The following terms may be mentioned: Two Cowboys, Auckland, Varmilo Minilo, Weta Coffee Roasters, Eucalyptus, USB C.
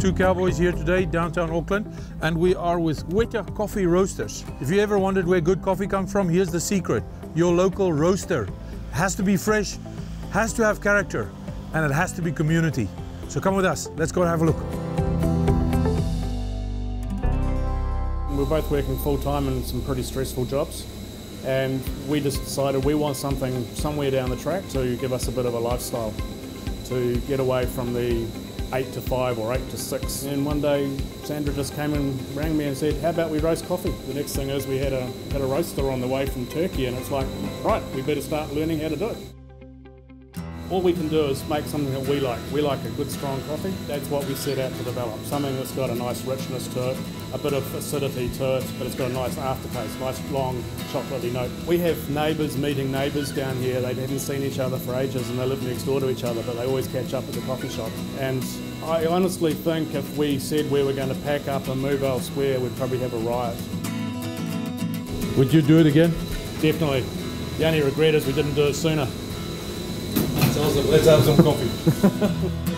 Two Cowboys here today, downtown Auckland, and we are with Weta Coffee Roasters. If you ever wondered where good coffee comes from, here's the secret. Your local roaster has to be fresh, has to have character, and it has to be community. So come with us, let's go and have a look. We're both working full-time in some pretty stressful jobs, and we just decided we want something somewhere down the track to give us a bit of a lifestyle, to get away from the 8 to 5 or 8 to 6. And one day Sandra just came and rang me and said, how about we roast coffee? The next thing is we had a roaster on the way from Turkey, and it's like, right, we better start learning how to do it. All we can do is make something that we like. We like a good strong coffee. That's what we set out to develop. Something that's got a nice richness to it, a bit of acidity to it, but it's got a nice aftertaste, nice long chocolatey note. We have neighbours meeting neighbours down here. They haven't seen each other for ages and they live next door to each other, but they always catch up at the coffee shop. And I honestly think if we said we were going to pack up and move elsewhere, we'd probably have a riot. Would you do it again? Definitely. The only regret is we didn't do it sooner. Let's have some coffee.